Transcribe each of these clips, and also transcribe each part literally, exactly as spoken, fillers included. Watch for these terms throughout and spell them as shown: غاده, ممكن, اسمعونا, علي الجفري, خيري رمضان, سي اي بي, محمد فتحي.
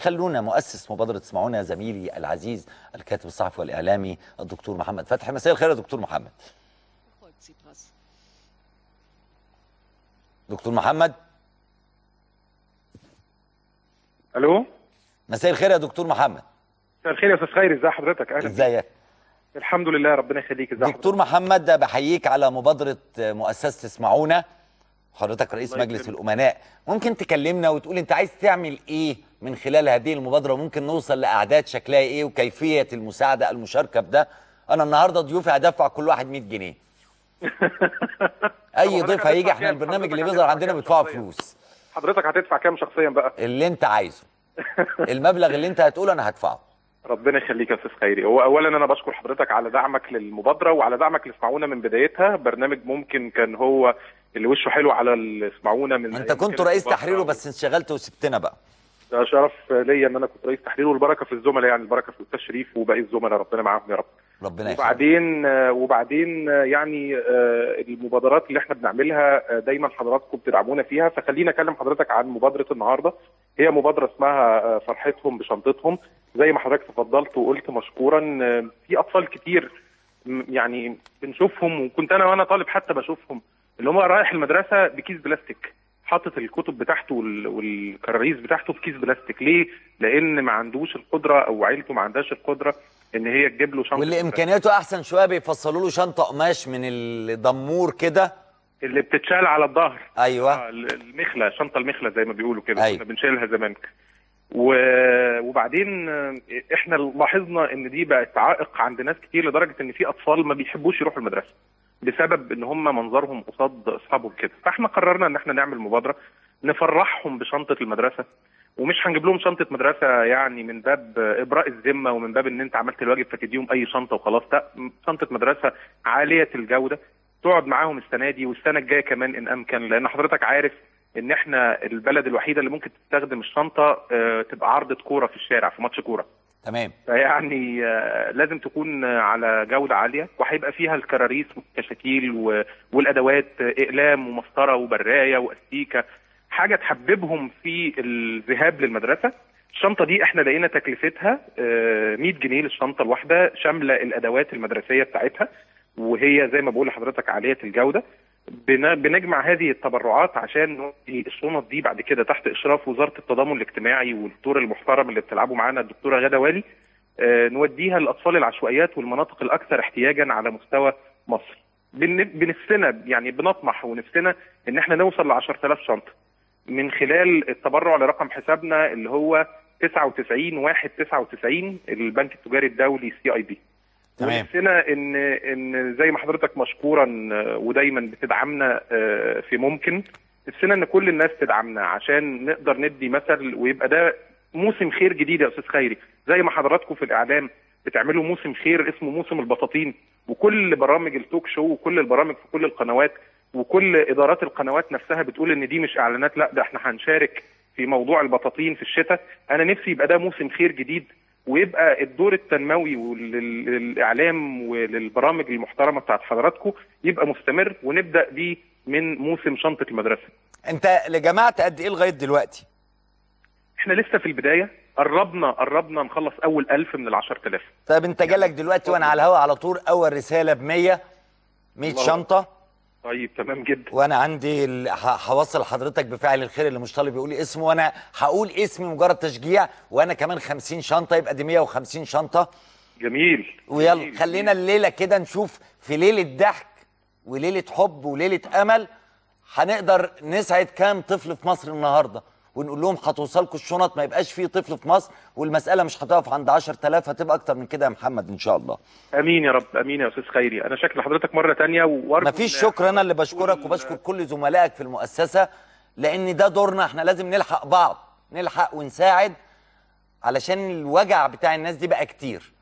خلونا مؤسس مبادرة اسمعونا زميلي العزيز الكاتب الصحفي والإعلامي الدكتور محمد فتحي. مساء الخير يا دكتور محمد. دكتور محمد، الو. مساء الخير يا دكتور محمد. مساء الخير يا استاذ خيري، ازي حضرتك؟ اهلا. ازيك؟ الحمد لله، ربنا يخليك. ازي حضرتك دكتور محمد؟ بحييك على مبادرة مؤسسة اسمعونا، حضرتك رئيس مجلس الأمناء. ممكن تكلمنا وتقول انت عايز تعمل ايه من خلال هذه المبادرة؟ ممكن نوصل لأعداد شكلها ايه وكيفية المساعدة المشاركة بده؟ أنا النهاردة ضيوفي هدفع كل واحد مية جنيه. أي ضيف هيجي، احنا البرنامج اللي بيظهر عندنا بيدفعوا فلوس. حضرتك هتدفع كام شخصيا بقى؟ اللي أنت عايزه. المبلغ اللي أنت هتقوله أنا هدفعه. ربنا يخليك يا استاذ خيري. هو اولا انا بشكر حضرتك على دعمك للمبادره وعلى دعمك لاسمعونا من بدايتها. برنامج ممكن كان هو اللي وشه حلو على اسمعونا من انت كنت رئيس تحريره بس انشغلت وسبتنا بقى. ده شرف ليا ان انا كنت رئيس تحريره، والبركه في الزملاء، يعني البركه في الاستاذ شريف وباقي الزملاء، ربنا معاهم يا رب. ربنا يخليك. وبعدين وبعدين يعني المبادرات اللي احنا بنعملها دايما حضراتكم بتدعمونا فيها، فخليني اكلم حضرتك عن مبادره النهارده. هي مبادره اسمها فرحتهم بشنطتهم. زي ما حضرتك تفضلت وقلت مشكورا، في اطفال كتير يعني بنشوفهم، وكنت انا وانا طالب حتى بشوفهم، اللي هم رايح المدرسه بكيس بلاستيك، حاطط الكتب بتاعته والكراريس بتاعته في كيس بلاستيك. ليه؟ لان ما عندوش القدره او عيلته ما عندهاش القدره ان هي تجيب له شنطه، واللي امكانياته احسن شويه بيفصلوا له شنطه قماش من الدمور كده اللي بتتشال على الظهر. ايوه، المخله، شنطه المخله زي ما بيقولوا كده. أيوة. كنا بنشيلها زمان. وبعدين احنا لاحظنا ان دي بقت عائق عند ناس كتير، لدرجه ان في اطفال ما بيحبوش يروحوا المدرسه بسبب ان هم منظرهم قصاد اصحابهم كده. فاحنا قررنا ان احنا نعمل مبادره نفرحهم بشنطه المدرسه، ومش هنجيب لهم شنطه مدرسه يعني من باب ابراء الذمه ومن باب ان انت عملت الواجب فتديهم اي شنطه وخلاص، لا، شنطه مدرسه عاليه الجوده تقعد معاهم السنه دي والسنه الجايه كمان ان امكن، لان حضرتك عارف ان احنا البلد الوحيده اللي ممكن تستخدم الشنطه اه تبقى عرضه كوره في الشارع، في ماتش كوره. تمام. فيعني اه لازم تكون على جوده عاليه، وهيبقى فيها الكراريس والكشاكيل والادوات، اقلام ومسطره وبرايه واستيكه، حاجه تحببهم في الذهاب للمدرسه. الشنطه دي احنا لقينا تكلفتها اه مية جنيه للشنطه الواحده، شامله الادوات المدرسيه بتاعتها، وهي زي ما بقول لحضرتك عاليه الجوده. بنجمع هذه التبرعات عشان الشنط دي بعد كده تحت اشراف وزاره التضامن الاجتماعي والدور المحترم اللي بتلعبه معانا الدكتوره غاده والي، آه نوديها للاطفال العشوائيات والمناطق الاكثر احتياجا على مستوى مصر. بنفسنا يعني بنطمح ونفسنا ان احنا نوصل ل عشرة آلاف شنطه من خلال التبرع لرقم حسابنا اللي هو تسعة وتسعين واحد تسعة وتسعين البنك التجاري الدولي سي اي بي. ونفسنا ان ان زي ما حضرتك مشكورا ودايما بتدعمنا في ممكن، نفسنا ان كل الناس تدعمنا عشان نقدر ندي مثل، ويبقى ده موسم خير جديد يا استاذ خيري. زي ما حضراتكم في الاعلام بتعملوا موسم خير اسمه موسم البطاطين، وكل برامج التوك شو وكل البرامج في كل القنوات وكل ادارات القنوات نفسها بتقول ان دي مش اعلانات، لا، ده احنا هنشارك في موضوع البطاطين في الشتاء. انا نفسي يبقى ده موسم خير جديد، ويبقى الدور التنموي وللاعلام وللبرامج المحترمه بتاعت حضراتكم يبقى مستمر، ونبدا بيه من موسم شنطه المدرسه. انت لجمعت قد ايه لغايه دلوقتي؟ احنا لسه في البدايه، قربنا قربنا نخلص اول ألف من ال عشرة آلاف. طيب انت جالك دلوقتي وانا على الهواء على طول اول رساله ب مية مية شنطه. طيب تمام جدا. وانا عندي هوصل حضرتك بفعل الخير اللي مش طالب بيقول اسمه، وانا هقول اسمي مجرد تشجيع، وانا كمان خمسين شنطه، يبقى دي مية وخمسين شنطه. جميل. ويلا جميل. خلينا الليله كده نشوف، في ليله ضحك وليله حب وليله امل، هنقدر نسعد كام طفل في مصر النهارده، ونقول لهم هتوصلكم الشنط، ما يبقاش في طفل في مصر، والمساله مش هتقف عند عشرة آلاف، هتبقى اكتر من كده يا محمد ان شاء الله. امين يا رب، امين يا استاذ خيري. انا شكر لحضرتك مره ثانيه، وارجو مفيش شكر، انا اللي بشكرك وبشكر كل زملائك في المؤسسه، لان ده دورنا، احنا لازم نلحق بعض، نلحق ونساعد، علشان الوجع بتاع الناس دي بقى كتير.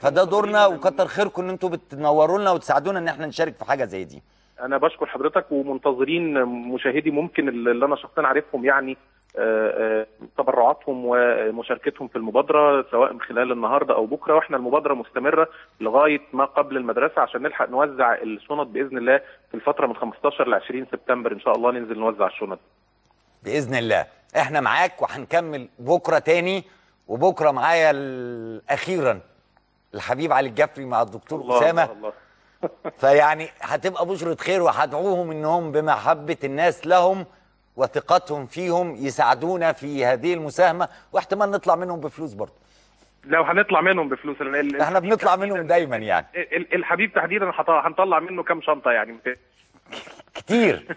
فده دورنا، وكتر خيركم ان انتوا بتنوروا لنا وتساعدونا ان احنا نشارك في حاجه زي دي. انا بشكر حضرتك، ومنتظرين مشاهدي ممكن اللي انا شخصيا عارفهم يعني تبرعاتهم ومشاركتهم في المبادرة سواء من خلال النهاردة أو بكرة، وإحنا المبادرة مستمرة لغاية ما قبل المدرسة عشان نلحق نوزع الشنط بإذن الله في الفترة من خمستاشر لعشرين سبتمبر. إن شاء الله ننزل نوزع الشنط بإذن الله. إحنا معاك وهنكمل بكرة تاني، وبكرة معايا أخيرا الحبيب علي الجفري مع الدكتور أسامة، فيعني هتبقى بشرة خير، وهدعوهم إنهم بمحبة الناس لهم وثقتهم فيهم يساعدونا في هذه المساهمه، واحتمال نطلع منهم بفلوس برضه. لو هنطلع منهم بفلوس احنا بنطلع منهم دايما يعني. الحبيب تحديدا هنطلع منه كام شنطه يعني؟ كتير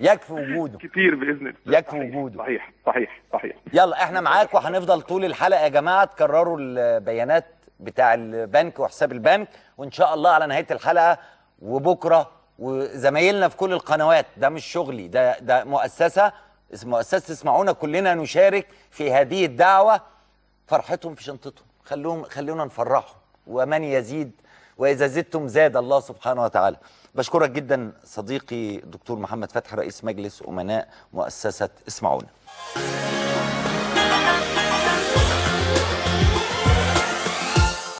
يكفي وجوده. كتير باذن الله. يكفي وجوده. صحيح صحيح صحيح. يلا احنا معاك وهنفضل طول الحلقه يا جماعه، تكرروا البيانات بتاع البنك وحساب البنك، وان شاء الله على نهايه الحلقه وبكره وزمايلنا في كل القنوات، ده مش شغلي، ده ده مؤسسه مؤسسه اسمعونا، كلنا نشارك في هذه الدعوه. فرحتهم في شنطتهم، خلوهم خلونا نفرحهم، ومن يزيد واذا زدتم زاد الله سبحانه وتعالى. بشكرك جدا صديقي الدكتور محمد فتحي رئيس مجلس امناء مؤسسه اسمعونا.